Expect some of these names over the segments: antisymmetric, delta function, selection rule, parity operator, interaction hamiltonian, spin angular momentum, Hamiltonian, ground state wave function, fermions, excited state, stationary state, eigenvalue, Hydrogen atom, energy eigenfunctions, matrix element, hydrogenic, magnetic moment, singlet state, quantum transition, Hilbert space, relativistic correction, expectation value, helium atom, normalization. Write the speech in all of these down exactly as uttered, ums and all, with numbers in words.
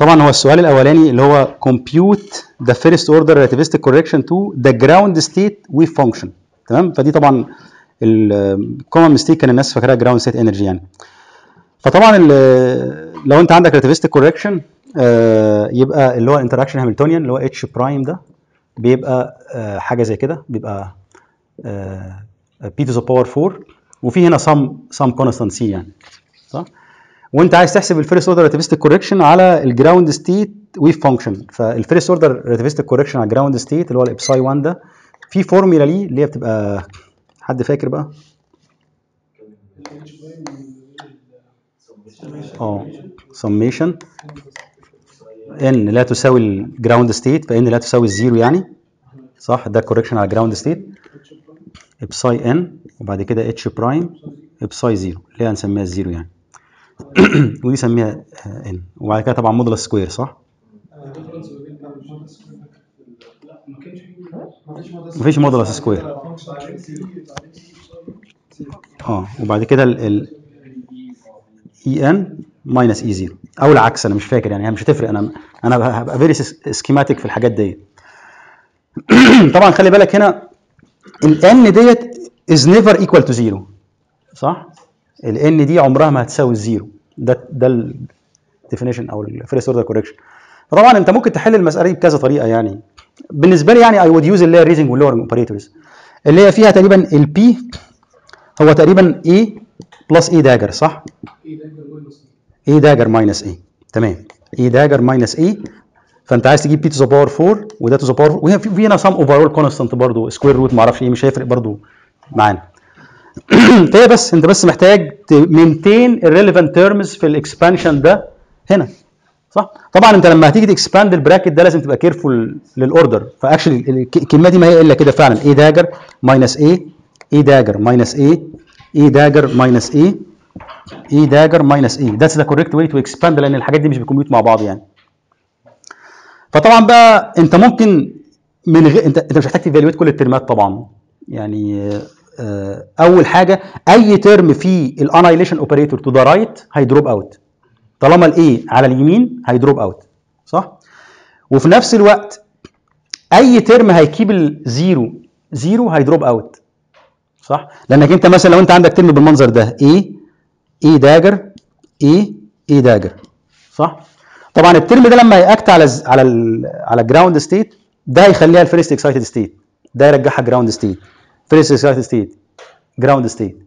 فطبعا هو السؤال الاولاني اللي هو compute the first order relativistic correction to the ground state wave function. تمام، فدي طبعا الكومن ميستيك كان الناس فاكراها ground state energy يعني. فطبعا لو انت عندك relativistic correction آه يبقى اللي هو interaction hamiltonian اللي هو اتش برايم ده بيبقى آه حاجه زي كده، بيبقى آه p to the power four وفي هنا some some constant c يعني، صح؟ وانت عايز تحسب الفيرست اوردر ريلاتيفيستيك كوريكشن على الجراوند ستيت ويف فانكشن. فالفيرست اوردر ريلاتيفيستيك كوريكشن على الجراوند ستيت اللي هو الابساي واحد ده في فورميلا ليه اللي هي بتبقى، حد فاكر بقى؟ اه سميشن ان لا تساوي الجراوند ستيت، فان لا تساوي الزيرو يعني، صح؟ ده كوريكشن على الجراوند ستيت ابساي ان وبعد كده اتش برايم ابساي زيرو اللي هي هنسميها الزيرو يعني ودي سميها ان، وبعد كده طبعا موديلس سكوير، صح؟ مفيش موديلس سكوير اه وبعد كده ال اي ان ماينس اي زيرو او العكس، انا مش فاكر يعني، مش هتفرق، انا انا هبقى فيري سكيماتيك في الحاجات دي. طبعا خلي بالك هنا الان ديت از نيفر ايكوال تو زيرو، صح؟ الان دي عمرها ما هتساوي الزيرو، ده ده الديفينيشن او الفيرست اوردر كوريكشن. فطبعا انت ممكن تحل المساله دي بكذا طريقه يعني. بالنسبه لي يعني اي وود يوز اللي هي الريزنج واللورنج اوبريتورز اللي هي فيها تقريبا البي هو تقريبا اي بلس اي داجر، صح؟ اي داجر ماينس اي، تمام، اي داجر ماينس اي. فانت عايز تجيب بي تو ذا باور أربعة وده تو ذا باور أربعة، وفي هنا سام اوفرول كونستانت برضه سكوير روت ما اعرفش ايه، مش هيفرق برضه معانا. فهي بس انت بس محتاج تمينتين الريليفنت تيرمز في الاكسبانشن ده هنا، صح؟ طبعا انت لما هتيجي تكسباند البراكت ده لازم تبقى كيرفول للاوردر. فاكشلي الكلمه دي ما هي الا كده فعلا، اي داجر ماينس اي، اي داجر ماينس اي، اي داجر ماينس اي، اي داجر ماينس اي، ذاتس ذا كوريكت واي تو اكسباند، لان الحاجات دي مش بيكمبيوت مع بعض يعني. فطبعا بقى انت ممكن من غير انت انت مش محتاج تيفالويت كل الترمات طبعا يعني. اول حاجه اي ترم في الانايليشن اوبريتور تو ذا رايت هيدروب اوت طالما الاي على اليمين هيدروب اوت، صح؟ وفي نفس الوقت اي ترم هيكيب الزيرو زيرو هيدروب اوت، صح؟ لانك انت مثلا لو انت عندك ترم بالمنظر ده اي اي داجر اي اي داجر، صح؟ طبعا الترم ده لما هيأكت على ز... على ال... على الجراوند ستيت ده هيخليها الفيرست اكسايتد ستيت، ده يرجعها جراوند ستيت، فيرست اكسايتد ستيت جراوند ستيت،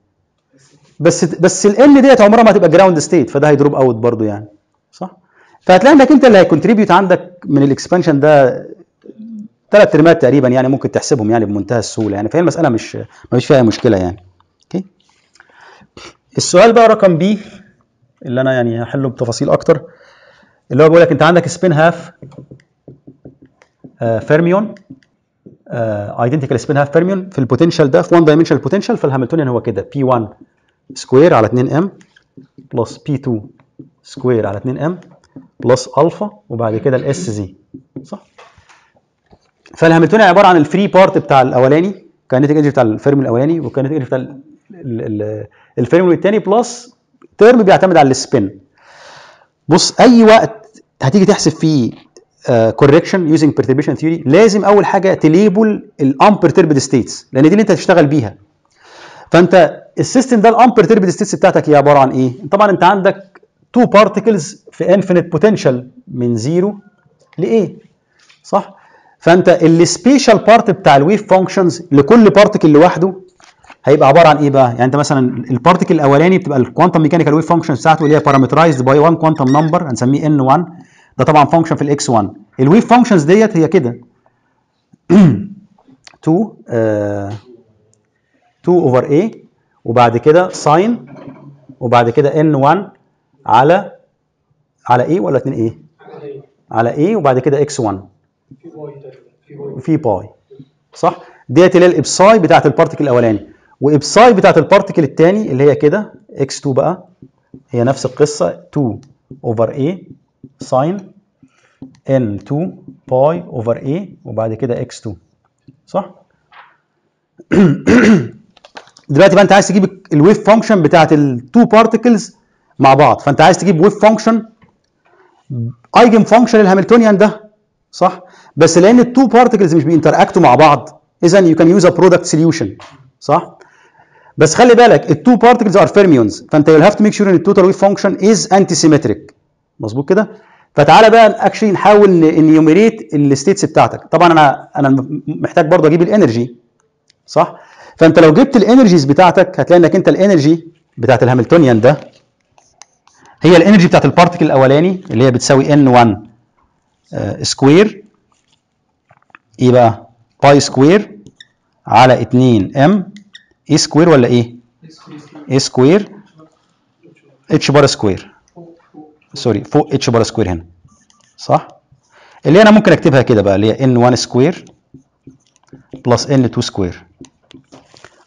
بس بس الان ديت عمرها ما هتبقى جراوند ستيت، فده هيدروب اوت برضو يعني، صح؟ فهتلاقي انك انت اللي هيكونتريبيوت عندك من الاكسبانشن ده ثلاث ترمات تقريبا يعني، ممكن تحسبهم يعني بمنتهى السهوله يعني. فهي المساله مش مفيش فيها مشكله يعني. اوكي، السؤال بقى رقم بي اللي انا يعني هحله بتفاصيل اكتر اللي هو بيقول لك انت عندك سبين هاف فيرميون ايدنتيكال سبين هاف فيرميون في البوتنشال ده في واحد دايمنشنال بوتنشال، فالهاملتونيان هو كده بي واحد سكوير على اتنين ام بلس بي اتنين سكوير على اتنين ام بلس الفا وبعد كده الاس زي، صح؟ فالهاملتونيان عباره عن الفري بارت بتاع الاولاني كاينتيك انرجي بتاع الفيرميون الاولاني وكاينتيك انرجي بتاع الفيرميون الثاني بلس ترم بيعتمد على السبين. بص، اي وقت هتيجي تحسب فيه كوركشن يوزنج بيرتربيشن ثيوري لازم اول حاجه تليبل الامبرتربد ستيتس لان دي اللي انت هتشتغل بيها. فانت السيستم ده الامبرتربد ستيتس بتاعتك هي عباره عن ايه؟ طبعا انت عندك تو بارتكلز في انفينيت بوتنشال من زيرو لايه، صح؟ فانت السبيشال بارت بتاع الويف فانكشنز لكل بارتكل لوحده هيبقى عباره عن ايه بقى؟ يعني انت مثلا البارتكل الاولاني بتبقى الكوانتم ميكانيكال ويف فانكشن بتاعته اللي هي بارامترايزد باي واحد كوانتم نمبر هنسميه ان واحد، ده طبعا فانكشن في الاكس واحد. الويف فانكشنز ديت هي كده اتنين اتنين اوفر اي وبعد كده ساين وبعد كده ان واحد على على ايه ولا اتنين ايه؟ على ايه وبعد كده اكس واحد في باي، صح؟ ديت اللي هي الابساي بتاعت البارتكل الاولاني، وابساي بتاعت البارتكل الثاني اللي هي كده اكس اتنين بقى هي نفس القصه اتنين اوفر اي ساين ان اتنين باي اوفر اي وبعد كده اكس اتنين، صح؟ دلوقتي بقى انت عايز تجيب الويف فانكشن بتاعت التو بارتكلز مع بعض، فانت عايز تجيب ويف فانكشن ايجن فانكشن الهاملتونيان ده صح، بس لان التو بارتكلز مش بينتراكتوا مع بعض، اذا يو كان يوز ا برودكت سوليوشن صح. بس خلي بالك التو بارتكلز ار فيرميونز، فانت يو هاف تو ميك شور ان التوتال ويف فانكشن از انتي سيمتريك، مظبوط كده. فتعالى بقى اكشلي نحاول نيوميريت الستيتس بتاعتك. طبعا انا انا محتاج برضه اجيب الانرجي صح، فانت لو جبت الانرجيز بتاعتك هتلاقي انك انت الانرجي بتاعت الهاملتونيان ده هي الانرجي بتاعت البارتكل الاولاني اللي هي بتساوي ان واحد آه سكوير، ايه بقى باي سكوير على اتنين ام اي سكوير ولا ايه؟ اي سكوير اتش بار سكوير، سوري فوق اتش بار سكوير هنا صح، اللي انا ممكن اكتبها كده بقى اللي هي ان واحد سكوير بلس ان اتنين سكوير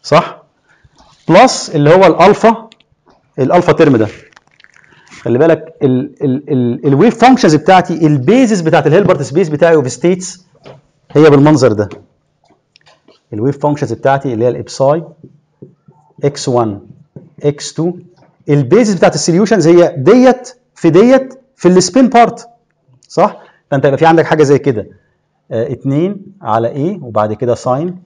صح، بلس اللي هو الالفا، الالفا ترم ده خلي بالك الويف فانكشنز بتاعتي البيزس بتاعت الهيلبرت سبيس بتاعي اوف ستيتس هي بالمنظر ده، الويف فانكشنز بتاعتي اللي هي الابساي اكس واحد اكس اتنين، البيزس بتاعت السوليوشنز هي ديت في ديت في السبين بارت صح. فانت يبقى في عندك حاجه زي كده اتنين آه على ايه وبعد كده ساين،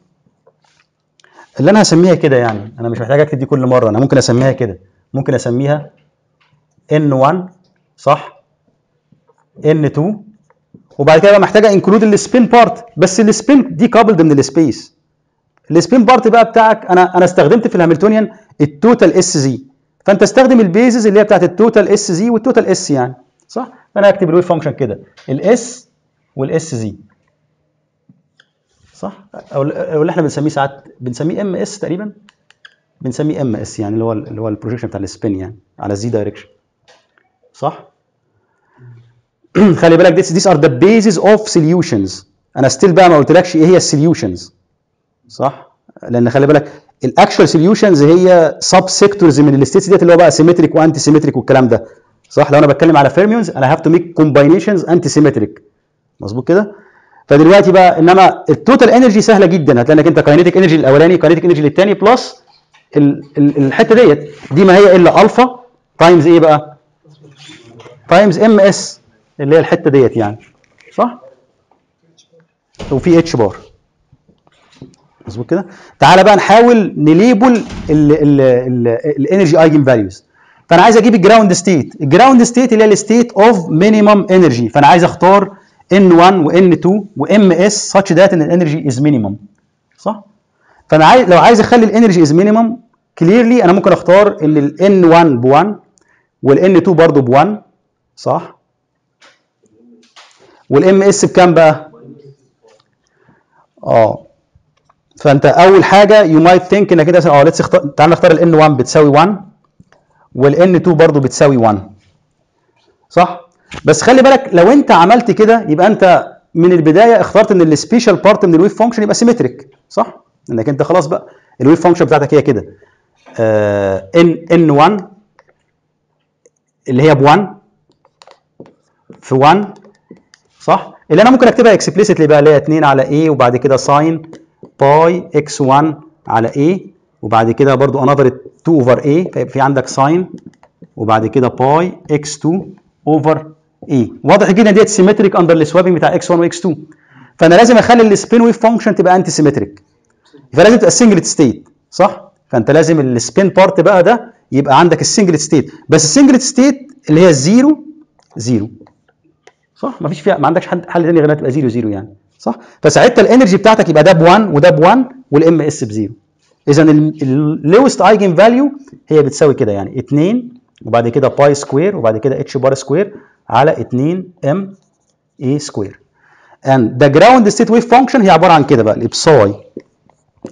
اللي انا هسميها كده يعني انا مش محتاج اكتب دي كل مره، انا ممكن اسميها كده، ممكن اسميها ان واحد صح ان اتنين، وبعد كده بقى محتاجه انكلود السبين بارت، بس السبين دي كابلد من السبيس، السبين بارت بقى بتاعك انا انا استخدمت في الهاملتونيان التوتال اس زي، فانت استخدم البيزز اللي هي بتاعت التوتال اس زي والتوتال اس يعني صح. فانا هكتب الويف فانكشن كده الاس والاس زي صح، او اللي احنا بنسميه ساعات بنسميه ام اس تقريبا، بنسميه ام اس يعني اللي هو اللي هو البروجيكشن بتاع السبين يعني على الزي دايركشن صح. خلي بالك ذيس ار ذا بيزز اوف سوليوشنز، انا ستيل بقى ما قلتلكش ايه هي السوليوشنز صح، لان خلي بالك الاكشوال سوليوشنز هي سب سيكتورز من الستيتس ديت اللي هو بقى سيمتريك وانتي سيمتريك والكلام ده صح. لو انا بتكلم على فيرميونز انا هاف تو ميك كومباينيشنز انتي سيمتريك، مظبوط كده. فدلوقتي بقى انما التوتال انرجي سهله جدا، هتلاقي انك انت كاينيتيك انرجي الاولاني كاينيتيك انرجي للثاني بلس الحته ديت، دي ما هي الا الفا تايمز ايه بقى؟ تايمز ام اس اللي هي الحته ديت يعني صح؟ وفي اتش بار، مظبوط كده؟ تعالى بقى نحاول نليبل الانرجي ايجن فاليوز. فانا عايز اجيب الجراوند ستيت، الجراوند ستيت اللي هي الستيت اوف مينيمم انرجي، فانا عايز اختار ان واحد و ان اتنين و ms such that ان الانرجي از مينيمم صح؟ فانا عايز لو عايز اخلي الانرجي از مينيمم كليرلي انا ممكن اختار ان ال ان واحد ب واحد وال ان اتنين برضه ب واحد صح؟ وال ms بكام بقى؟ اه فانت اول حاجه you might think انك كده اه ليتس اختار، تعال نختار ال ان واحد بتساوي واحد وال ان اتنين برضه بتساوي واحد صح؟ بس خلي بالك لو انت عملت كده يبقى انت من البدايه اخترت ان السبيشال بارت من الويف فانكشن يبقى سيمتريك صح؟ انك انت خلاص بقى الويف فانكشن بتاعتك هي كده آه ان ان واحد اللي هي ب واحد في واحد صح؟ اللي انا ممكن اكتبها اكسبليسيتلي بقى اللي هي اتنين على ايه وبعد كده ساين باي اكس واحد على ايه وبعد كده برضو انذر اتنين اوفر ايه، فيبقى في عندك ساين وبعد كده باي اكس اتنين اوفر ايه. واضح جدا ديت سيمتريك اندر السوابنج بتاع اكس واحد واكس اتنين، فانا لازم اخلي السبين ويف فانكشن تبقى انتي سيمتريك، فلازم تبقى سنجلت ستيت صح. فانت لازم السبين بارت بقى ده يبقى عندك السنجلت ستيت، بس السنجلت ستيت اللي هي الزيرو زيرو صح، ما فيش فيها ما عندكش حل ثاني غير انها تبقى زيرو زيرو يعني صح. فساعتها الانرجي بتاعتك يبقى ده ب واحد وده ب واحد والام اس ب زيرو، اذا اللوست ايجن فاليو هي بتساوي كده يعني اتنين وبعد كده باي سكوير وبعد كده اتش بار سكوير على اتنين ام اي سكوير. اند ذا جراوند ستيت ويف فانكشن هي عباره عن كده بقى الابساي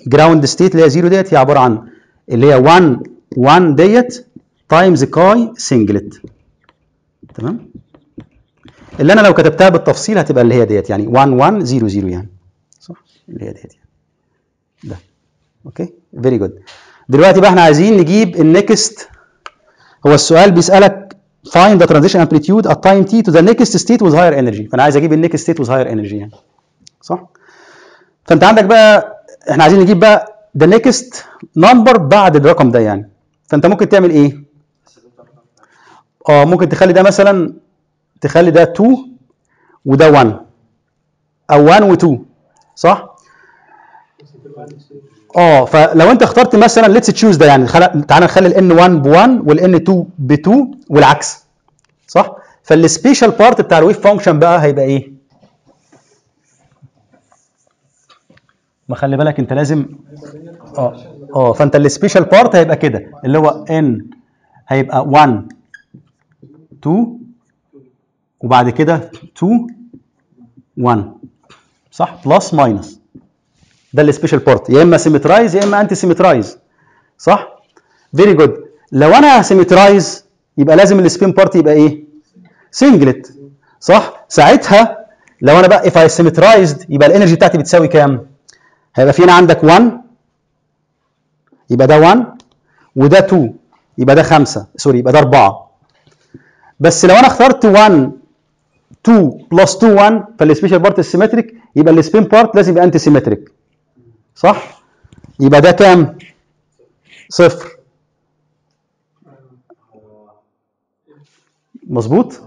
جراوند ستيت اللي هي زيرو ديت هي عباره عن اللي هي واحد واحد ديت تايمز كاي سنجلت، تمام؟ اللي انا لو كتبتها بالتفصيل هتبقى اللي هي ديت يعني واحد واحد زيرو زيرو يعني صح، اللي هي ديت يعني ده اوكي فيري جود. دلوقتي بقى احنا عايزين نجيب النكست، هو السؤال بيسالك find the transition amplitude at time t to the next state with higher energy، فانا عايز اجيب ال next state with higher energy يعني صح. فانت عندك بقى احنا عايزين نجيب بقى the next number بعد الرقم ده يعني، فانت ممكن تعمل ايه؟ اه ممكن تخلي ده مثلا تخلي ده اتنين وده واحد او واحد و2، صح؟ اه فلو انت اخترت مثلا ليتس تشوز ده، يعني تعالى نخلي الان واحد ب واحد والان اتنين ب اتنين والعكس، صح؟ فالسبيشال بارت بتاع الويف فانكشن بقى هيبقى ايه؟ ما خلي بالك انت لازم اه اه فانت السبيشال بارت هيبقى كده اللي هو ان هيبقى واحد اتنين وبعد كده اتنين واحد، صح؟ بلس ماينس، ده السبيشال بارت، يا اما سيمترايز يا اما انتي سيمترايز، صح؟ فيري جود. لو انا سيمترايز يبقى لازم السبين بارت يبقى ايه؟ سنجلت، صح؟ ساعتها لو انا بقى اف اي سيمترايزد يبقى الانرجي بتاعتي بتساوي كام؟ هيبقى في هنا عندك واحد يبقى ده واحد وده اتنين يبقى ده خمسة، سوري يبقى ده أربعة. بس لو انا اخترت واحد اتنين بلس اتنين واحد فالسبيشال بارت السيمتريك، يبقى السبين بارت لازم يبقى انتي سيمتريك، صح؟ يبقى ده كام؟ صفر. مظبوط؟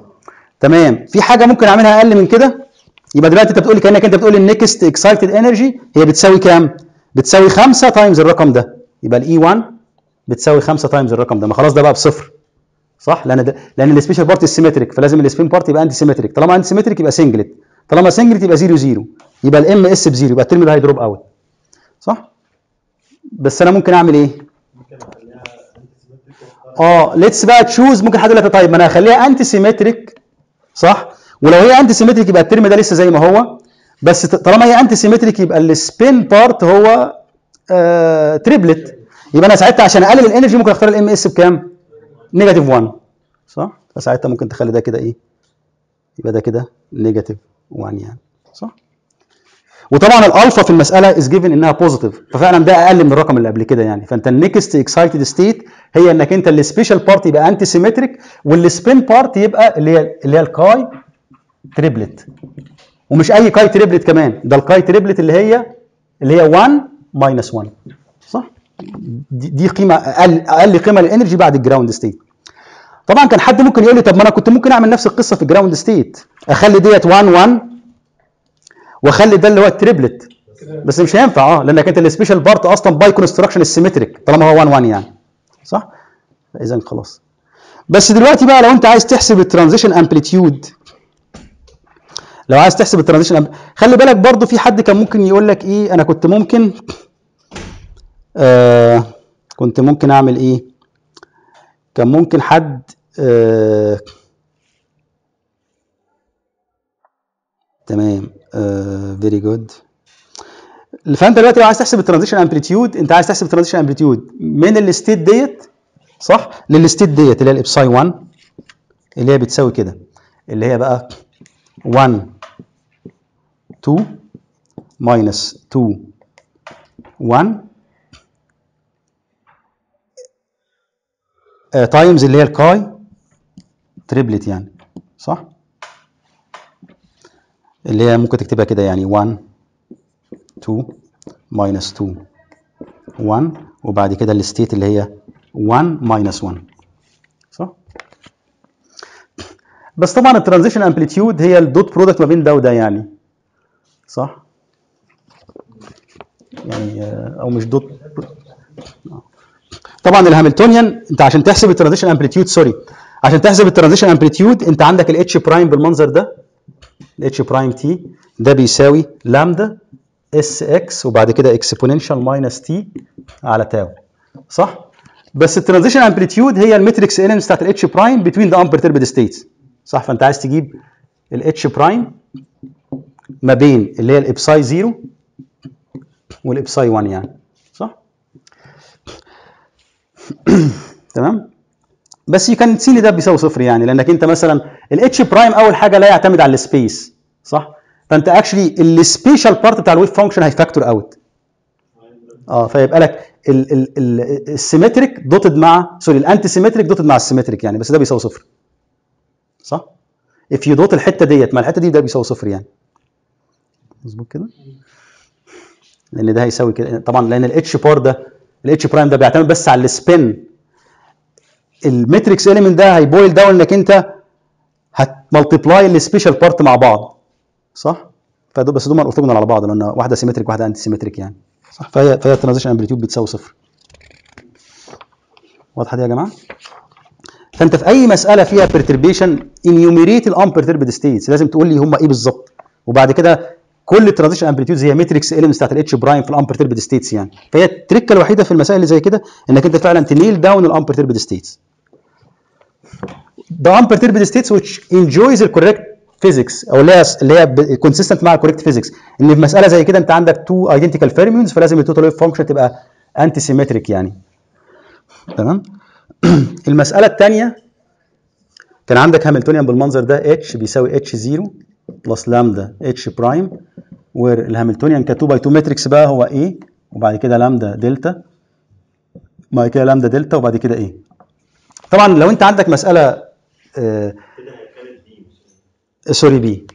تمام. في حاجه ممكن اعملها اقل من كده؟ يبقى دلوقتي انت بتقول لي كانك انت بتقول لي النكست اكسايتد انرجي هي بتساوي كام؟ بتساوي خمسة تايمز الرقم ده، يبقى الاي واحد بتساوي خمسة تايمز الرقم ده، ما خلاص ده بقى بصفر، صح؟ لان ده لان السبيشال بارت سيمتريك، فلازم السبين بارت يبقى انتي سيمتريك، طالما انتي سيمتريك يبقى سنجلت، طالما سنجلت يبقى صفر صفر، يبقى الام اس ب صفر، يبقى الترم ده هيدروب اوت، صح؟ بس انا ممكن اعمل ايه؟ اه ليتس بقى تشوز. ممكن حد يقول لك طيب ما انا هخليها انتي سيمتريك، صح؟ ولو هي انتي سيمتريك يبقى الترم ده لسه زي ما هو، بس طالما هي انتي سيمتريك يبقى السبين بارت هو آه تريبلت، يبقى انا ساعتها عشان اقلل الانرجي ممكن اختار الام اس بكام؟ نيجاتيف واحد، صح؟ فساعتها ممكن تخلي ده كده ايه؟ يبقى ده كده نيجاتيف واحد يعني، صح؟ وطبعا الالفا في المساله از جيفن انها بوزيتيف، ففعلا ده اقل من الرقم اللي قبل كده يعني، فانت النكست اكسايتد ستيت هي انك انت السبيشال بارت يبقى انتي سيمتريك والسبين بارت يبقى اللي هي اللي هي الكاي تريبلت، ومش اي كاي تريبلت كمان، ده الكاي تريبلت اللي هي اللي هي واحد ماينس واحد، صح؟ دي, دي قيمه اقل اقل قيمه للانرجي بعد الجراوند ستيت. طبعا كان حد ممكن يقول لي طب ما انا كنت ممكن اعمل نفس القصه في الجراوند ستيت، اخلي ديت واحد واحد واخلي ده اللي هو التريبلت، بس مش هينفع اه لانك انت السبيشال بارت اصلا باي كونستراكشن السيمتريك طالما هو واحد واحد يعني، صح؟ اذا خلاص. بس دلوقتي بقى لو انت عايز تحسب الترانزيشن امبليتيود، لو عايز تحسب الترانزيشن، خلي بالك برضو في حد كان ممكن يقول لك ايه، انا كنت ممكن آه كنت ممكن اعمل ايه؟ كان ممكن حد آه تمام فيري uh, جود. فانت دلوقتي لو عايز تحسب الترانزيشن امبليتيود، انت عايز تحسب الترانزيشن امبليتيود من الستيت ديت، صح؟ للستيت ديت اللي هي الابساي واحد اللي هي بتساوي كده اللي هي بقى واحد اتنين ماينس اتنين واحد تايمز uh, اللي هي الكاي تريبلت يعني، صح؟ اللي هي ممكن تكتبها كده يعني واحد اتنين ماينس اتنين واحد وبعد كده الستيت اللي هي واحد ماينس واحد، صح؟ بس طبعا الترانزيشن امبليتيود هي الدوت برودكت ما بين ده وده يعني، صح؟ يعني او مش دوت طبعا الهاملتونيان. انت عشان تحسب الترانزيشن امبليتيود سوري عشان تحسب الترانزيشن امبليتيود انت عندك الاتش برايم بالمنظر ده، الاتش برايم تي ده بيساوي لامدا اس اكس وبعد كده اكسبوننشال ماينس تي على تاو، صح؟ بس الترانزيشن امبليتيود هي الماتريكس اليمنتس بتاعت الاتش برايم بتوين ذا امبرتيربد ستيتس، صح؟ فانت عايز تجيب الاتش برايم ما بين اللي هي الابساي صفر والابساي واحد يعني، صح؟ تمام؟ بس يو كان سي ده بيساوي صفر يعني لانك انت مثلا الاتش برايم اول حاجه لا يعتمد على السبيس، صح؟ فانت اكشلي السبيشال بارت بتاع الويف فانكشن هيفاكتور اوت. اه فيبقى لك السيمتريك دوتد مع سوري الانتي سيمتريك دوتد مع السيمتريك يعني، بس ده بيساوي صفر، صح؟ اف يو دوت الحته ديت مع الحته دي ده بيساوي صفر يعني. مظبوط كده؟ لان ده هيساوي كده طبعا لان الاتش بار ده الاتش برايم ده بيعتمد بس على السبين. الماتريكس اليمنت ده هيبويل داون انك انت هتملتبلاي السبيشال بارت مع بعض صح؟ فدول بس دول اورثوجونال على بعض لان واحده سيمتريك واحده انتي سيمتريك يعني صح؟ فهي فهي الترانزيشن امبليتيود بتساوي صفر. واضحه دي يا جماعه؟ فانت في اي مساله فيها بيرتربيشن انيوميريت الان بيرتربد ستيتس، لازم تقول لي هم ايه بالظبط، وبعد كده كل الترانزيشن امبليتيودز هي ماتريكس اليمنتس بتاعت الاتش برايم في الان بيرتربد ستيتس يعني. فهي التريكه الوحيده في المسائل اللي زي كده انك انت فعلا تنيل داون الان بيرتربد ستيتس. The unperturbed states which enjoys the correct physics او اللي هي اللي هي consistent مع correct physics، ان في مساله زي كده انت عندك تو identical fermions فلازم التوتال ويف فانكشن تبقى antisymmetric يعني. تمام؟ المساله الثانيه كان عندك هاملتونيان بالمنظر ده h بيساوي h صفر بلس لامدا h برايم، والهاملتونيان ك اتنين باي اتنين ماتريكس بقى هو a وبعد كده لامدا دلتا بعد كده لامدا دلتا وبعد كده a. طبعا لو انت عندك مساله آه سوري بي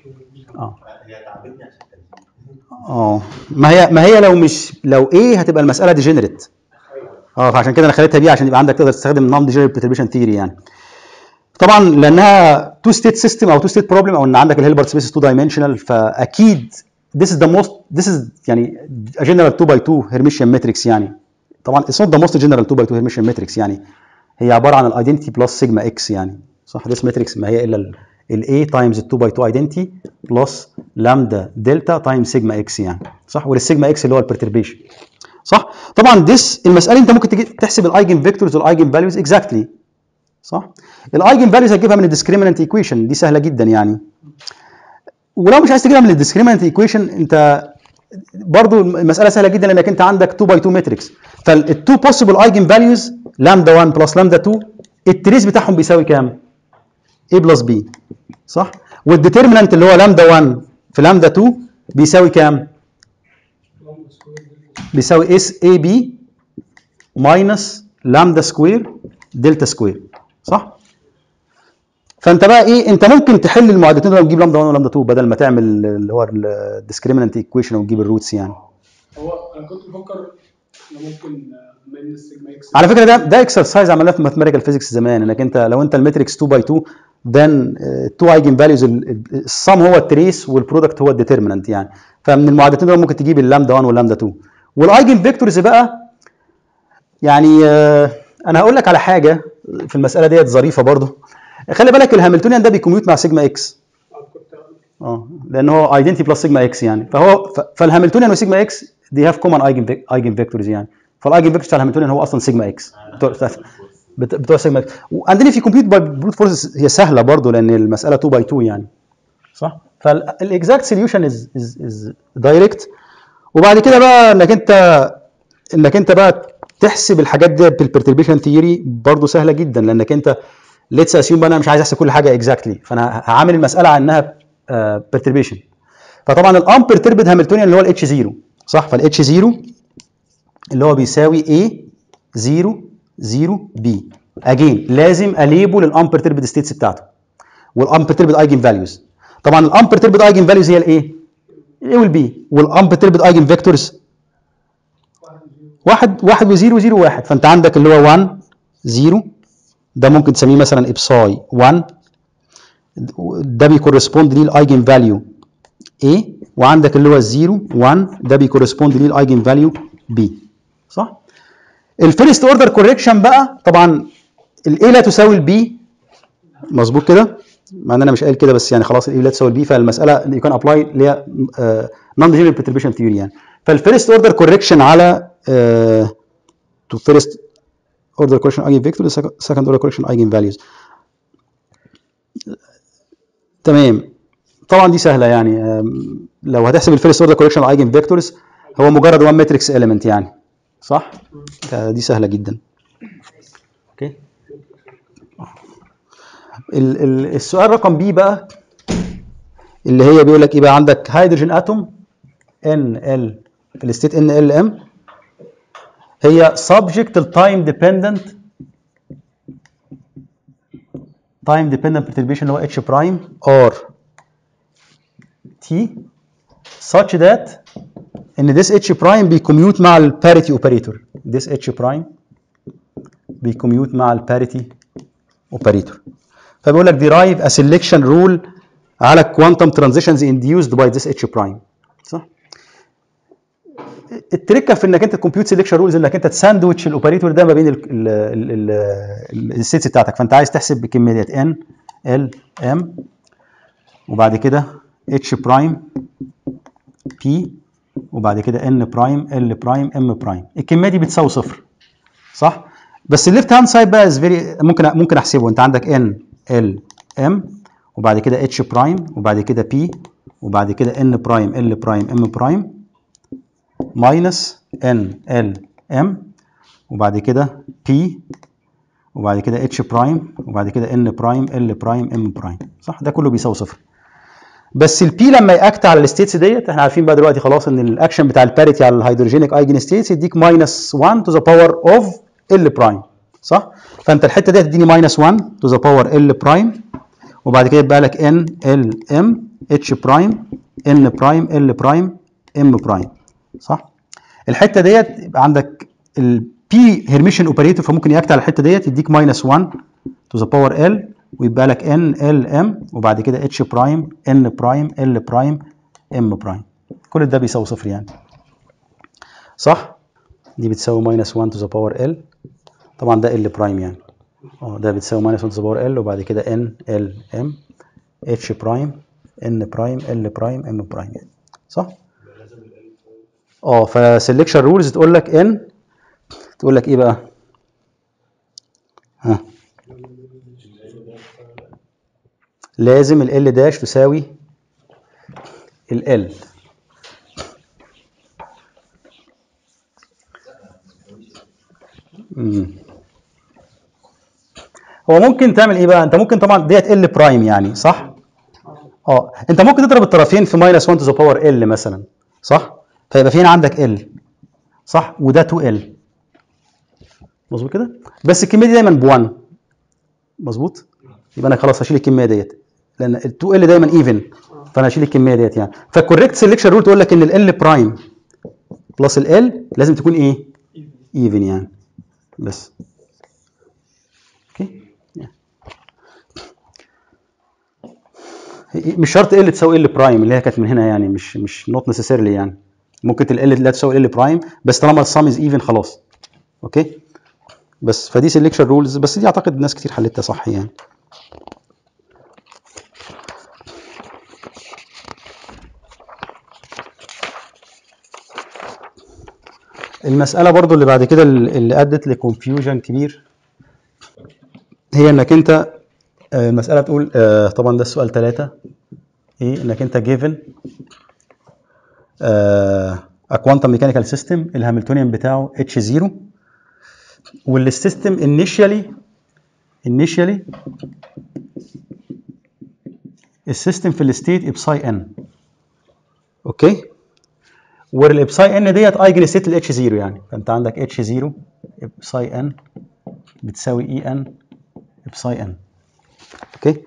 اه اه ما هي ما هي لو مش لو ايه هتبقى المساله ديجنريت اه فعشان كده انا خليتها بي عشان يبقى عندك تقدر تستخدم نون ديجنريت بيرتربيشن ثيوري يعني. طبعا لانها تو ستيت سيستم او تو ستيت بروبلم او ان عندك الهيلبرت سبيس تو دايمنشنال، فاكيد this is the most this is يعني a general two by two هيرميشيان ماتريكس يعني. طبعا it's not the most general two by two هيرميشيان ماتريكس يعني، هي عباره عن الايدنتي بلس سيجما اكس يعني صح؟ ديس ماتريكس ما هي الا الاي تايمز اتنين باي اتنين ايدنتي بلس لامدا دلتا تايمز سيجما اكس يعني صح؟ والسيجما اكس اللي هو البرتربيشن صح؟ طبعا ديس المساله انت ممكن تجي تحسب الايجن فيكتورز والايجن فاليوز اكزاكتلي صح؟ الايجن فاليوز هتجيبها من الديسكريمنت ايكويشن دي سهله جدا يعني، ولو مش عايز تجيبها من الديسكريمنت ايكويشن انت برضو المساله سهله جدا لانك انت عندك اتنين باي اتنين ماتريكس، فالتو بوسيبل ايجن فاليوز لامدا واحد بلس لامدا اتنين التريس بتاعهم بيساوي كام؟ A بلس B صح؟ والديترمنت اللي هو لامدا واحد في لامدا اتنين بيساوي كام؟ بيساوي اس اي بي ماينس لامدا سكوير دلتا سكوير صح؟ فانت بقى ايه؟ انت ممكن تحل المعادلتين دول وتجيب لامدا واحد ولامدا اتنين بدل ما تعمل اللي هو الديسكريمنت ايكويشن وتجيب الروتس يعني. هو انا كنت بفكر ممكن على فكره ده ده اكسرسايز عملناه في ماثماتيكال فيزيكس زمان، انك انت لو انت الماتريكس اتنين باي اتنين ذن اتنين ايجن فاليوز السم هو التريس والبرودكت هو الديترمنت يعني، فمن المعادلتين دول ممكن تجيب اللامدا واحد واللامدا اتنين. والايجن فيكتورز بقى يعني آه انا هقول لك على حاجه في المساله ديت ظريفه برضه، خلي بالك الهاملتونيان ده بيكميوت مع سيجما اكس اه لان هو ايدنتي بلس سيجما اكس يعني، فهو فالهاملتونيان وسيجما اكس دي هاف كومن ايجن ايجن فيكتورز يعني، فالايجن فيكتور بتاع الهاملتونيان هو اصلا سيجما اكس بتوع سيجما اكس. وعندنا في كمبيوت بروت فورس هي سهله برضه لان المساله اتنين باي اتنين يعني صح؟ فالاكزاكت سوليوشن از از از دايركت، وبعد كده بقى انك انت انك انت بقى تحسب الحاجات دي بالبرتربيشن ثيوري برضه سهله جدا، لانك انت ليتس اسيوم انا مش عايز احسب كل حاجه اكزاكتلي exactly. فانا هعامل المساله على انها برتربيشن. فطبعا الان برتربد هاملتونيان اللي هو الاتش صفر صح؟ فالاتش صفر اللي هو بيساوي A صفر صفر B. اجين لازم اليبل الامبرتربد ستيتس بتاعته والامبرتربد ايجن فاليوز. طبعا الامبرتربد ايجن فاليوز هي الايه؟ A والبي، والامبرتربد ايجن فيكتورز واحد واحد وزيرو وزيرو واحد، فانت عندك اللي هو واحد صفر ده ممكن تسميه مثلا ابساي واحد، ده بيكورسبوند للايجن فاليو A، وعندك اللي هو صفر واحد ده بيكورسبوند للايجن فاليو B صح؟ الفيرست اوردر كوريكشن بقى طبعا الاي لا تساوي البي مظبوط كده؟ مع ان انا مش قايل كده بس يعني خلاص الاي لا تساوي البي، فالمساله يو كان ابلاي اللي هي نون ديجنريت بيرتربيشن ثيوري يعني. فالفيرست اوردر كوريكشن على تو فيرست اوردر كوريكشن ايجن فيكتور سكند اوردر كوريكشن ايجن فاليوز. تمام طبعا دي سهله يعني، لو هتحسب الفيرست اوردر كوريكشن على ايجن فيكتورز هو مجرد واحد ماتريكس اليمنت يعني صح؟ دي سهله جدا. اوكي ال ال السؤال رقم بي بقى اللي هي بيقول لك ايه بقى؟ عندك هيدروجين اتوم ان ال في الستيت ان ال ام هي subject للتايم ديبندنت تايم ديبندنت perturbation اللي هو اتش برايم ار تي such that ان this h prime بيكميوت مع ال parity operator this h prime بيكميوت مع ال parity operator. فبيقول لك derive a selection rule على quantum transitions induced by this h prime. صح؟ التركه في انك انت الكمبيوت سيلكشن رولز انك انت تساندويتش الاوبريتور ده ما بين الستيتس بتاعتك، فانت عايز تحسب بكميات ان ال ام وبعد كده اتش برايم بي وبعد كده ان برايم ال برايم ام برايم، الكميه دي بتساوي صفر صح؟ بس الليفت هاند سايد بقى از فيري ممكن ممكن احسبه. انت عندك ان ال ام وبعد كده اتش برايم وبعد كده بي وبعد كده ان برايم ال برايم ام برايم ماينس ان ال ام وبعد كده بي وبعد كده اتش برايم وبعد كده ان برايم ال برايم ام برايم، صح؟ ده كله بيساوي صفر. بس البي لما ياكت على الستيتس ديت احنا عارفين بقى دلوقتي خلاص ان الاكشن بتاع الباريتي على الهيدروجينيك ايجن ستيتس يديك ماينس واحد تو ذا باور اوف ال برايم، صح؟ فانت الحته ديت تديني ماينس واحد تو ذا باور ال برايم وبعد كده يبقى لك ان ال ام اتش برايم ان برايم ال برايم ام برايم، صح؟ الحته ديت يبقى عندك البي هيرميشن اوبريتور فممكن ياكت على الحته ديت يديك ماينس واحد تو ذا باور ال ويبقى لك ان ال ام وبعد كده اتش برايم ان برايم ال برايم ام برايم، كل ده بيساوي صفر يعني، صح؟ دي بتساوي ماينس واحد تو ذا باور ال، طبعا ده ال برايم يعني، اه ده بتساوي ماينس واحد تو ذا باور ال وبعد كده ان ال ام اتش برايم ان برايم ال برايم ام برايم، صح؟ اه فسلكشن رولز تقول لك ان تقول لك ايه بقى؟ ها لازم ال L داش تساوي ال L. امم هو ممكن تعمل ايه بقى؟ انت ممكن طبعا ديت ال برايم يعني، صح؟ اه انت ممكن تضرب الطرفين في ماينس واحد تو ذا باور ال مثلا، صح؟ فيبقى في هنا عندك ال، صح؟ وده اتنين ال، مظبوط كده؟ بس الكميه دي دايما ب1، مظبوط؟ يبقى انا خلاص هشيل الكميه ديت لان ال اتنين ال دايما ايفن، فانا هشيل الكميه ديت يعني. فالكوريكت سيلكشن رول تقول لك ان ال L برايم بلس ال L لازم تكون ايه؟ ايفن يعني، بس اوكي مش شرط ال تساوي ال برايم اللي هي كانت من هنا يعني، مش مش نوت نسيسيرلي يعني، ممكن ال لا تساوي ال برايم بس طالما السم از ايفن خلاص، اوكي؟ بس فدي سيلكشن رولز، بس دي اعتقد ناس كتير حلتها صح يعني. المسألة برضو اللي بعد كده اللي أدت لكونفيوجن كبير هي إنك أنت المسألة بتقول آه طبعا ده السؤال ثلاثة إيه، إنك أنت given آه a quantum mechanical system الهاملتونيان بتاعه اتش زيرو والسيستم initially initially السيستم في الستيت بساي ان، أوكي؟ والبساي ان ديت ايجن ستيت الاتش زيرو يعني، فانت عندك اتش زيرو بساي ان بتساوي اي ان بساي ان، اوكي؟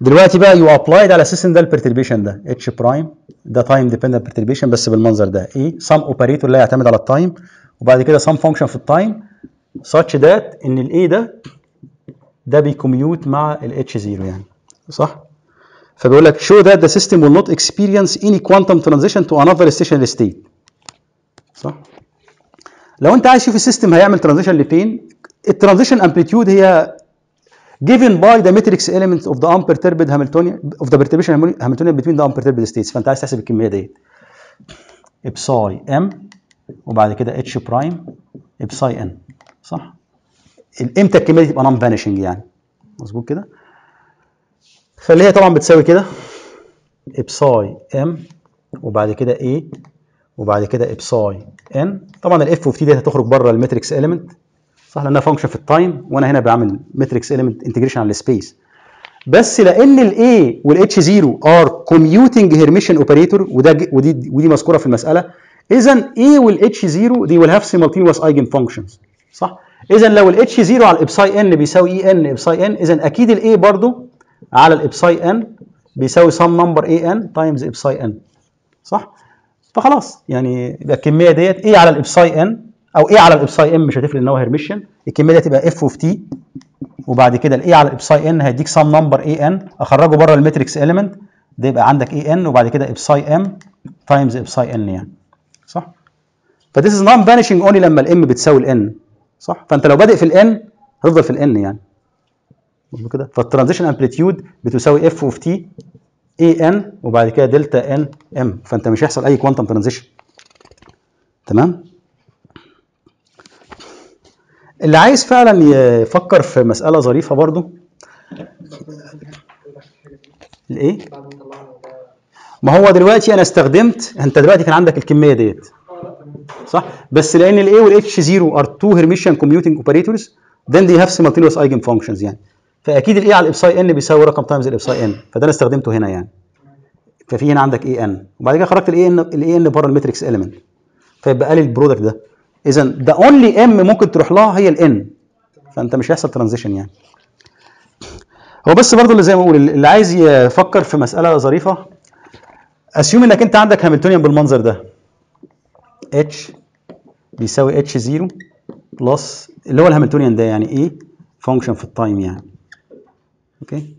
دلوقتي بقى يو ابلايد على السيستم ده البرتربيشن ده اتش برايم ده تايم ديبندنت برتربيشن بس بالمنظر ده ايه سم اوبريتور لا يعتمد على التايم وبعد كده سم فانكشن في التايم such ذات ان الاي ده ده بيكميوت مع الاتش زيرو يعني، صح؟ فبيقول لك show that the system will not experience any quantum transition to another stationary state، صح؟ لو انت عايز تشوف السيستم هيعمل ترانزيشن لفين، الترانزيشن امبليتيود هي given by the matrix element of the unperturbed Hamiltonian of the perturbation Hamiltonian between the unperturbed states، فانت عايز تحسب الكميه ديت بساي ام وبعد كده اتش برايم بساي ان، صح؟ امتى الكميه دي تبقى نون فانيشنج يعني، مظبوط كده؟ فاللي هي طبعا بتساوي كده ابساي ام وبعد كده ايه وبعد كده ابساي ان، طبعا الاف وفي دي هتخرج بره الماتريكس اليمنت، صح؟ لانها فانكشن في التايم وانا هنا بعمل ماتريكس اليمنت انتجريشن على السبيس، بس لان الاي والاتش زيرو ار كوميوتنج هيرميشن اوبريتور وده ودي ودي مذكوره في المساله، اذا اي والاتش زيرو دي ويل هاف سيمالتينوس ايجن فانكشنز، صح؟ اذا لو الاتش زيرو على الابساي ان بيساوي اي ان ابساي ان، اذا اكيد الاي برضه على الابساي ان بيساوي سم نمبر اي ان تايمز ابساي ان، صح؟ فخلاص يعني يبقى الكميه ديت ايه على الابساي ان او ايه على الابساي ام مش هتفرق ان هو هيرميشن. الكميه دي هتبقى اف اوف تي، وبعد كده الاي على الابساي ان هيديك سام نمبر اي ان، اخرجه بره الماتريكس اليمنت ده يبقى عندك اي ان، وبعد كده ابساي ام تايمز ابساي ان يعني، صح؟ فديس از نون فانيشنج اونلي لما الام بتساوي الان، صح؟ فانت لو بادئ في الان هتفضل في الان يعني، مظبوط كده؟ فالترانزيشن امبليتيود بتساوي اف اوف تي اي ان وبعد كده دلتا ان ام، فانت مش هيحصل اي كوانتم ترانزيشن، تمام؟ اللي عايز فعلا يفكر في مساله ظريفه برضو الايه؟ ما هو دلوقتي انا استخدمت، انت دلوقتي كان عندك الكميه ديت، صح؟ بس لان الاي والاتش زيرو ار تو هيرميشن كوميوتنج اوبريتورز then they have simultaneous eigen functions يعني، فاكيد الاي على الابساي ان بيساوي رقم تايمز الابساي ان، فده انا استخدمته هنا يعني. ففي هنا عندك اي ان، وبعد كده خرجت الاي ان الاي ان بره الماتريكس اليمنت، فيبقى لي البرودكت ده. اذا ده اونلي ام ممكن تروح لها هي الان، فانت مش هيحصل ترانزيشن يعني. هو بس برضه اللي زي ما بقول، اللي عايز يفكر في مساله ظريفه، اسيوم انك انت عندك هاملتونيان بالمنظر ده اتش بيساوي اتش زيرو بلس اللي هو الهاملتونيان ده يعني ايه فانكشن في التايم يعني، اوكي؟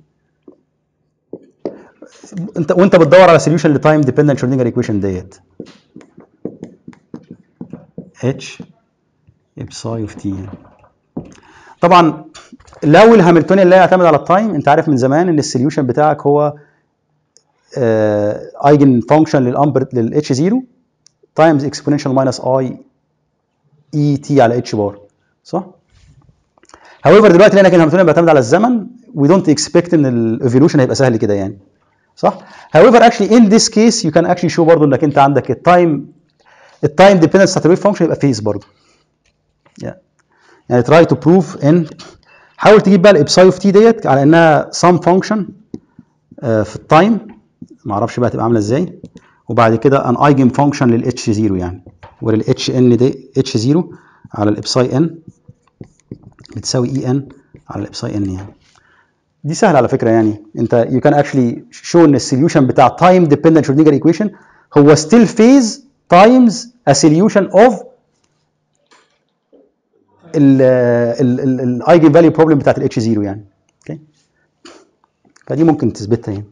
انت وانت بتدور على سوليوشن لتايم ديبندنت شرودنجر ايكويشن ديت اتش ابساي اوف تي. طبعا لو الهاملتونيان لا يعتمد على التايم، انت عارف من زمان ان السوليوشن بتاعك هو ايجن فانكشن للامبر للاتش زيرو تايمز اكسبوننشال ماينس اي اي تي على اتش بار، صح؟ هاويفر دلوقتي لان الهاملتونيان بيعتمد على الزمن، وي دونت اكسبكت ان الايفولوشن هيبقى سهل كده يعني، صح؟ هاويفر اكشلي ان ذيس كيس يو كان اكشلي شو برضه انك انت عندك التايم التايم ديبندنت ستاتويك فانكشن يبقى فيز برضه. يعني يعني تراي تو بروف ان، حاول تجيب بقى الابساي اوف تي ديت على انها سام فانكشن في التايم، معرفش بقى تبقى عامله ازاي، وبعد كده ان ايجن فانكشن للاتش زيرو يعني، وللاتش ان دي اتش زيرو على الابساي ان بتساوي اي ان على الابساي ان يعني. دي سهله على فكره يعني، انت يو كان اكشلي شو ان السوليوشن بتاع تايم ديبندنت شرودنجر ايكويشن هو ستيل فيز تايمز ا سوليوشن اوف الايجن فاليو بروبلم بتاعت الاتش زيرو يعني، اوكي؟ فدي ممكن تثبتها يعني.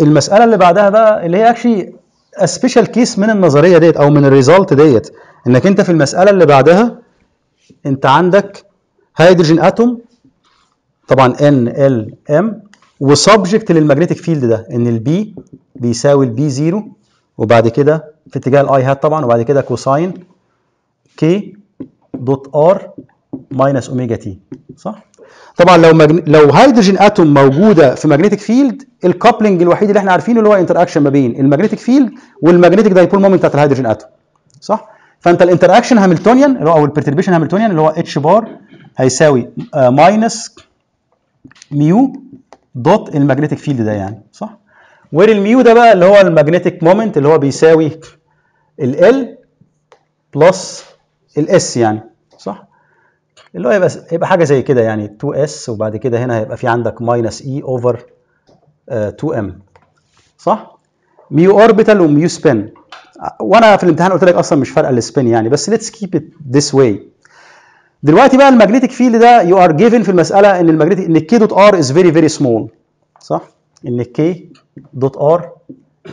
المساله اللي بعدها بقى اللي هي اكشلي سبيشال كيس من النظريه ديت او من الريزلت ديت، انك انت في المساله اللي بعدها انت عندك هيدروجين اتوم طبعا ان ال ام، وسبجكت للماجنتيك فيلد ده ان البي بيساوي البي زيرو وبعد كده في اتجاه الاي هات طبعا، وبعد كده كوساين كي دوت ار ماينس اوميجا تي، صح؟ طبعا لو مجن... لو هيدروجين اتوم موجوده في ماجنتيك فيلد، الكابلنج الوحيد اللي احنا عارفينه اللي هو انتراكشن ما بين الماجنتيك فيلد والماجنتيك دايبول مومنت بتاعت الهيدروجين اتوم، صح؟ فانت الانتراكشن هاملتونيان اللي هو او البرتربيشن هاملتونيان اللي هو اتش بار هيساوي آه ماينس ميو دوت الماجنتيك فيلد ده يعني، صح؟ وير الميو ده بقى اللي هو الماجنتيك مومنت اللي هو بيساوي ال بلس الاس يعني، صح؟ اللي هو يبقى يبقى حاجه زي كده يعني تو اس وبعد كده هنا هيبقى في عندك ماينس اي اوفر تو ام، صح؟ ميو اوربيتال وميو سبين، وانا في الامتحان قلت لك اصلا مش فارقه السبين يعني، بس ليتس كيب ات ذيس واي. دلوقتي بقى الماجنتيك فيلد ده يو ار جيفن في المساله ان الماجنتيك ان الكي دوت ار از فيري فيري سمول، صح؟ ان الكي دوت ار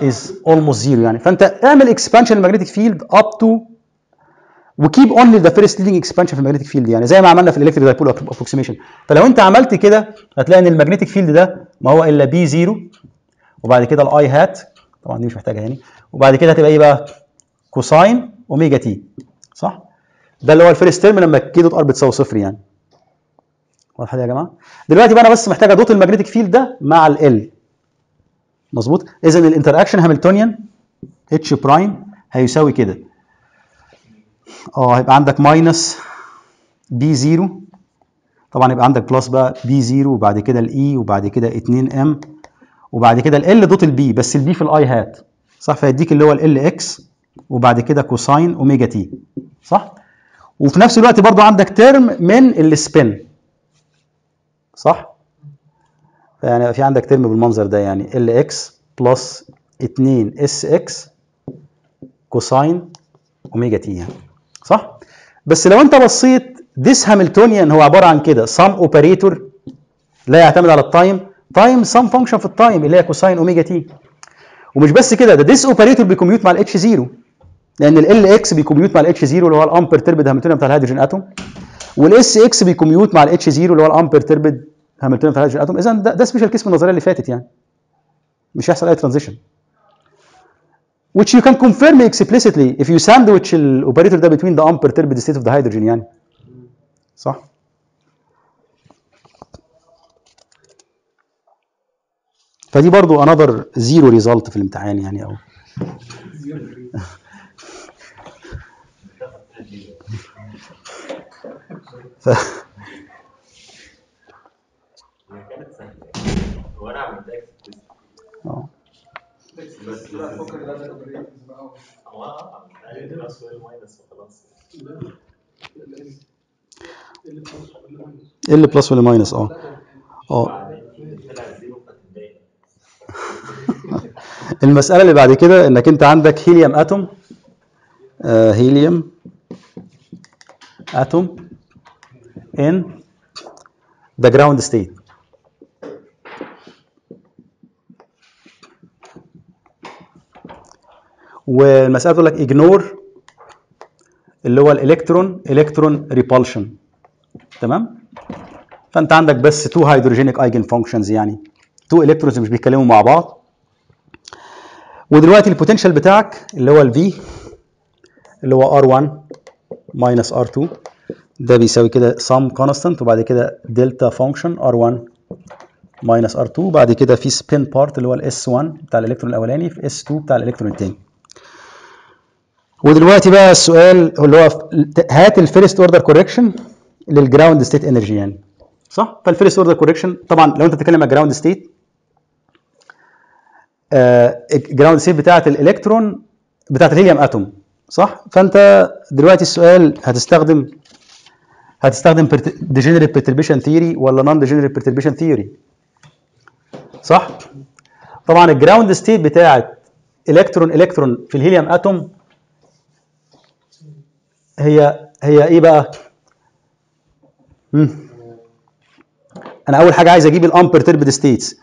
از اولموست زيرو يعني، فانت اعمل اكسبانشن للماجنتيك فيلد اب تو وكيب اونلي ذا فيرست ليدنج اكسبانشن في الماجنتيك فيلد يعني، زي ما عملنا في الالكتريك دايبول ابروكسيميشن. فلو انت عملت كده هتلاقي ان الماجنتيك فيلد ده ما هو الا بي زيرو وبعد كده الاي هات طبعا دي مش محتاجه يعني، وبعد كده هتبقى ايه بقى؟ كوساين اوميجا تي، صح؟ ده اللي هو الفيرست تيرم لما الكي دوت ار بتساوي صفر يعني. واضحه يا جماعه؟ دلوقتي بقى انا بس محتاجه دوت الماجنتيك فيلد ده مع ال، مظبوط؟ اذا الانتراكشن هاملتونيان اتش برايم هيساوي كده، اه هيبقى عندك ماينس بي زيرو طبعا، يبقى عندك بلس بقى بي زيرو وبعد كده الاي وبعد كده اتنين ام وبعد كده ال دوت البي، بس البي في الاي هات، صح؟ فيديك اللي هو ال اكس وبعد كده كوساين اوميجا تي، صح؟ وفي نفس الوقت برضو عندك ترم من السبين، صح؟ فيعني في عندك ترم بالمنظر ده يعني ال اكس بلس اتنين اس اكس كوساين اوميجا تي، صح؟ بس لو انت بصيت ديس هاملتونيان هو عباره عن كده سم اوبريتور لا يعتمد على التايم، تايم سم فانكشن في التايم اللي هي كوساين اوميجا تي. ومش بس كده، ده ديس اوبريتور بيكميوت مع الاتش زيرو، لان ال اكس بيكميوت مع الاتش زيرو اللي هو الامبر تربد هاملتونيان بتاع الهيدروجين اتوم، والاس اكس بيكميوت مع الاتش زيرو اللي هو الامبر تربد هاملتونيان بتاع الهيدروجين اتوم. اذا ده, ده سبيشال كيس من النظريه اللي فاتت، يعني مش هيحصل اي ترانزيشن. which you can confirm explicitly if you sandwich الاوبريتور ده between the amper turbid state of the hydrogen، يعني صح؟ فدي برضو another zero result في الامتحان يعني، او ف... أو. بس لا فكر لازم اوبريتورز بقى اه ده سؤال ماينس وخلاص. ال بلس ولا ماينس اه اه المساله اللي بعد كده انك انت عندك هيليوم اتوم، هيليوم اتوم ان ذا جراوند ستيت. والمسألة بتقول لك اجنور اللي هو الالكترون الكترون ريبالشن، تمام؟ فانت عندك بس تو هيدروجينيك ايجن فانكشنز، يعني تو الكترونز مش بيتكلموا مع بعض. ودلوقتي البوتنشال بتاعك اللي هو الفي اللي هو ار واحد ماينس ار اتنين ده بيساوي كده سم كونستانت، وبعد كده دلتا فانكشن ار واحد ماينس ار اتنين، وبعد كده في سبين بارت اللي هو الاس واحد بتاع الالكترون الاولاني في اس اتنين بتاع الالكترون الثاني. ودلوقتي بقى السؤال اللي هو هات الفيرست اوردر كوريكشن للجراوند ستيت انرجي، يعني صح؟ فالفيرست اوردر كوريكشن طبعا لو انت بتتكلم على الجراوند ستيت، الجراوند ستيت بتاعت الالكترون بتاعت الهيليوم اتوم، صح؟ فانت دلوقتي السؤال هتستخدم هتستخدم ديجنريت بيرتربيشن ثيوري ولا نون ديجنريت بيرتربيشن ثيوري، صح؟ طبعا الجراوند ستيت بتاعت الكترون الكترون في الهيليوم اتوم هي هي ايه بقى؟ مم. انا اول حاجه عايز اجيب الامبر تربد ستيتس،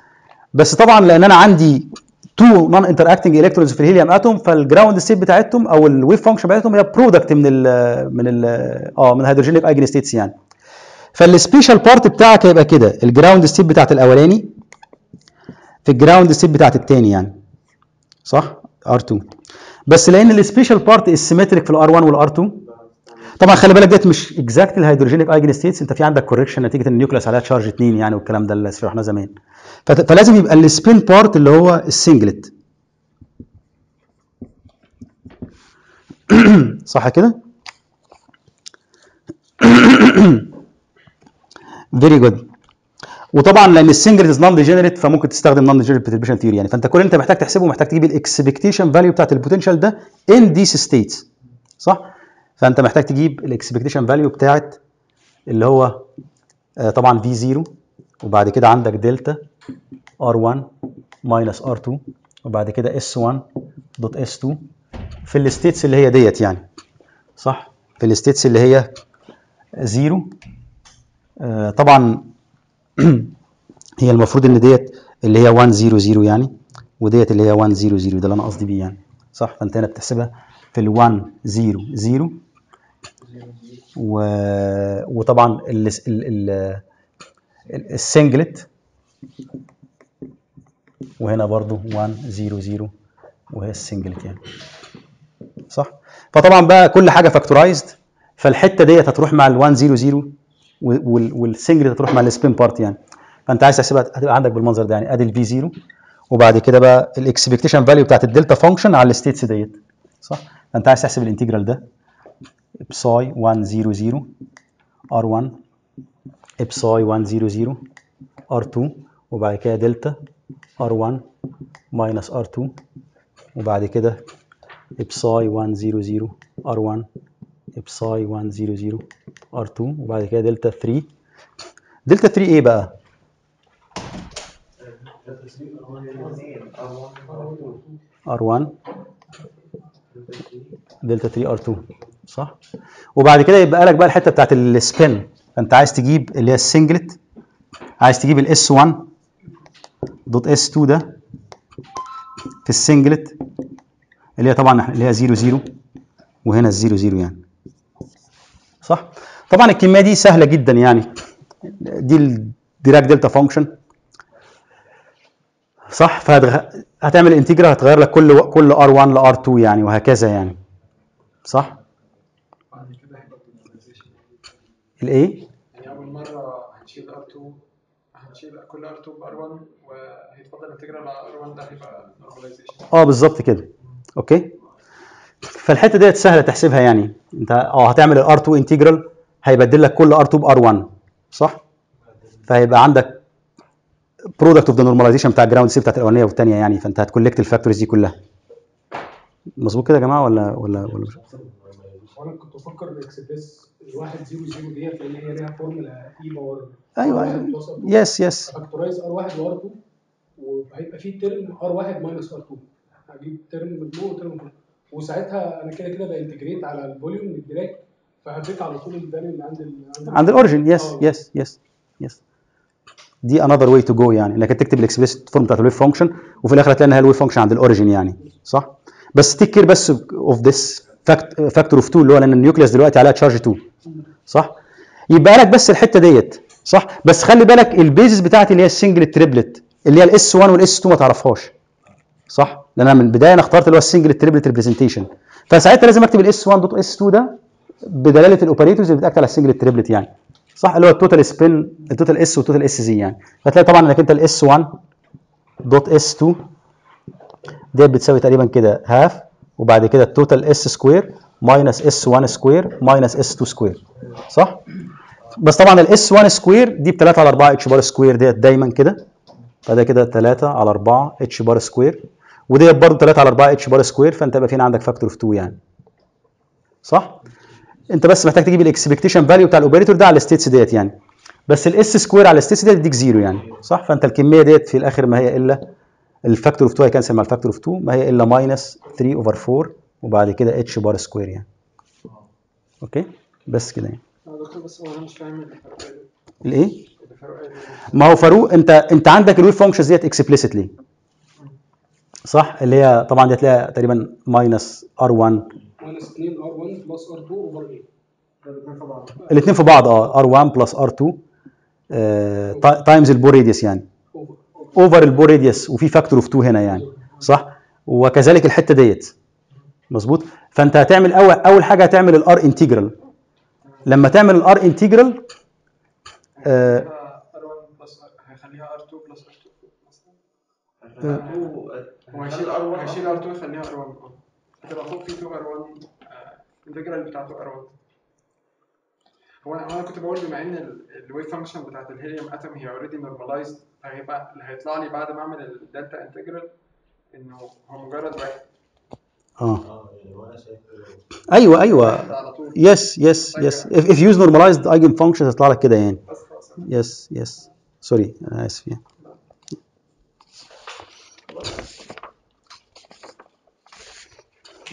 بس طبعا لان انا عندي تو نون انتراكتنج الكترونز في الهيليوم اتوم، فالجراوند ستيت بتاعتهم او الويف فانكشن بتاعتهم هي برودكت من ال من ال اه من الهيدروجينيك ايجن ستيتس يعني. فالسبيشال بارت بتاعك هيبقى كده الجراوند ستيت بتاعت الاولاني في الجراوند ستيت بتاعت الثاني، يعني صح؟ ار اتنين. بس لان السبيشال بارت السيمتريك في الار واحد والار اتنين، طبعا خلي بالك ديت مش اكزاكت الهيدروجينيك ايجن ستيتس، انت في عندك كوريكشن نتيجه ان النيوكليس عليها تشارج اتنين يعني، والكلام ده اللي شرحناه زمان. فلازم يبقى السبين بارت اللي هو السنجلت صح كده؟ فيري جود. وطبعا لان السنجلت از نون ديجنريت فممكن تستخدم نون ديجنريت بيرتربيشن ثيوري يعني. فانت كل اللي انت محتاج تحسبه محتاج تجيب الاكسبكتيشن فاليو بتاعت البوتنشال ده ان ديس ستيتس، صح؟ فانت محتاج تجيب الاكسبكتيشن فاليو بتاعت اللي هو آه طبعا في زيرو، وبعد كده عندك دلتا ار واحد ماينس ار اتنين، وبعد كده اس واحد دوت اس اتنين في الستيتس اللي هي ديت يعني، صح؟ في الستيتس اللي هي زيرو. آه طبعا هي المفروض ان ديت اللي هي واحد صفر صفر يعني، وديت اللي هي واحد صفر صفر، ده اللي انا قصدي بيه يعني، صح؟ فانت هنا بتحسبها في ال واحد صفر صفر و... وطبعا ال ال ال السنجلت، وهنا برضو واحد صفر صفر وهي السنجلت يعني، صح؟ فطبعا بقى كل حاجه فاكتورايزد، فالحته ديت هتروح مع ال واحد صفر صفر والسنجلت هتروح مع السبين بارت يعني. فانت عايز تحسبها هتبقى عندك بالمنظر ده يعني، ادي الفي زيرو وبعد كده بقى الاكسبكتيشن فاليو بتاعت الدلتا فانكشن على الستيتس ديت، صح؟ فانت عايز تحسب الانتجرال ده بساي واحد صفر صفر ار واحد بساي واحد صفر صفر ار اتنين، وبعد كده دلتا ار واحد ماينس ار اتنين، وبعد كده بساي واحد صفر صفر ار واحد بساي واحد صفر صفر ار اتنين، وبعد كده دلتا تلاتة. دلتا تلاتة ايه بقى؟ ار واحد دلتا ثلاثة ار اتنين صح. وبعد كده يبقى لك بقى الحته بتاعت السبين، فانت عايز تجيب اللي هي السنجلت، عايز تجيب الاس واحد دوت اس اتنين ده في السنجلت اللي هي طبعا اللي هي صفر صفر وهنا صفر صفر يعني صح. طبعا الكميه دي سهله جدا يعني، دي الديراك دلتا فانكشن صح. فهتعمل انتجرال هتغير لك كل كل ار واحد ل ار اتنين يعني وهكذا يعني صح. بعد كده هيبقى النورماليزيشن الايه؟ يعني اول مره هنشيل ار اتنين، هنشيل كل ار اتنين ب ار واحد وهيتفضل انتجرال على ار واحد، ده هيبقى نورماليزيشن. اه بالظبط كده اوكي. فالحته ديت سهله تحسبها يعني، انت اه هتعمل الار اتنين انتجرال هيبدل لك كل ار اتنين بار واحد صح؟ فهيبقى عندك برودكت اوف ذا نورماليزيشن بتاع الجراوند سيت بتاعت الاولانيه والثانيه يعني، فانت هتكولكت الفاكتورز دي كلها. مظبوط كده يا جماعه ولا ولا ولا مش انا كنت بفكر الاكسبريس واحد صفر صفر دي في اللي هي ليها فورمولا اي باور ايوه يس يس فاكتورايز ار واحد وار اتنين وهيبقى في ترم ار واحد ماينس ار اتنين، هجيب ترم مجموع وترم مجموع وساعتها انا كده كده بانتجريت على الفوليوم الديريكت، فهديك على طول الفاليو اللي عند ال عند الاوريجن. يس يس يس يس دي انذر واي تو جو يعني، انك تكتب الاكسبريس فورم بتاعت الويف فانكشن وفي الاخر هتلاقي ان هي الويف فانكشن عند الاوريجن يعني صح. بس تيك كير بس اوف ذس فاكتور اوف اتنين اللي هو لان النيوكليس دلوقتي عليها تشارج اتنين صح. يبقى لك بس الحته ديت صح. بس خلي بالك البيزس بتاعت اللي هي السنجل تريبلت اللي هي الاس واحد والاس اتنين ما تعرفهاش صح، لان انا من البدايه انا اخترت اللي هو السنجل تريبلت ريبريزنتيشن، فساعتها لازم اكتب الاس واحد دوت اس اتنين ده بدلاله الاوبريتورز اللي بتاكت على السنجل تريبلت يعني صح، اللي هو التوتال سبين التوتال اس والتوتال اس زي يعني. هتلاقي طبعا انك انت الاس واحد دوت اس اتنين ديت بتساوي تقريبا كده هاف وبعد كده التوتال اس سكوير ماينس اس واحد سكوير ماينس اس اتنين سكوير صح. بس طبعا الاس واحد سكوير دي ب تلاتة على اربعة اتش بار سكوير ديت دايما كده، فده كده تلاتة على اربعة اتش بار سكوير وديت برضه تلاتة على اربعة اتش بار سكوير، فانت بقى فين عندك فاكتور اوف اتنين يعني صح. انت بس محتاج تجيب الاكسبكتيشن فاليو بتاع الاوبريتور ده على الستيتس ديت يعني، بس الاس سكوير على الستيتس ديت يديك زيرو يعني صح. فانت الكميه ديت في الاخر ما هي الا الفاكتور اوف اتنين هيكنسل مع الفاكتور اوف اتنين، ما هي الا ماينس تلاتة اوفر اربعة وبعد كده اتش بار سكوير يعني اوكي. بس كده يعني بس هو انا مش فاهم الايه؟ ما هو فاروق انت انت عندك الويف فانكشنز ديت اكسبليسيتلي صح، اللي هي طبعا ديت لها تقريبا ماينس ار واحد ماينس اتنين ار واحد بلس ار اتنين اوفر ايه؟ الاثنين في بعض الاثنين في بعض اه ار واحد بلس ار اتنين آه تايمز البور راديوس يعني اوفر البور راديوس وفي فاكتور اوف اتنين هنا يعني صح، وكذلك الحته ديت مظبوط. فانت هتعمل اول اول حاجه هتعمل الار انتجرال، لما تعمل الار انتجرال آه هيخليها ار اتنين بلس ار اتنين وهيشيل ار واحد هيشيل ار اتنين يخليها ار واحد هتبقى فوق في اتنين ار واحد الانتجرال بتاعته ار واحد. هو انا كنت بقول بما ان الويف فانكشن بتاعت الهيليوم اتم هي اوريدي نورماليزد، هيبقى اللي هيطلع لي بعد ما اعمل الدلتا انتجرال انه هو مجرد واحد اه ايوه ايوه يس يس يس if you use normalized eigenfunctions هيطلع لك كده يعني يس يس سوري انا اسف يعني.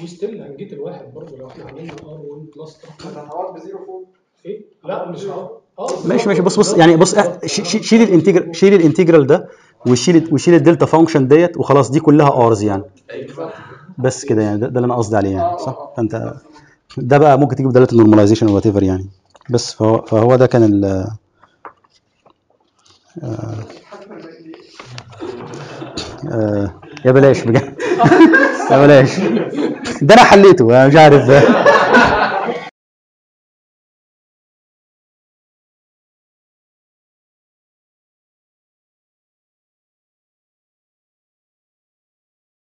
وستيل هنجيت الواحد برضه لو احنا عملنا ار واحد بلس هتعوض بزيرو فوق ايه؟ لا مش هتعوض ماشي ماشي. بص بص يعني بص شيل الانتجرال شيل الانتجرال ده وشيل وشيل الدلتا فانكشن ديت وخلاص دي كلها ارز يعني بس كده يعني، ده, ده اللي انا قصدي عليه يعني صح. فانت ده بقى ممكن تجيب دلاله النورماليزيشن وات ايفر يعني. بس فهو, فهو ده كان ال آه آه يا بلاش بجد يا بلاش ده انا حليته انا مش عارف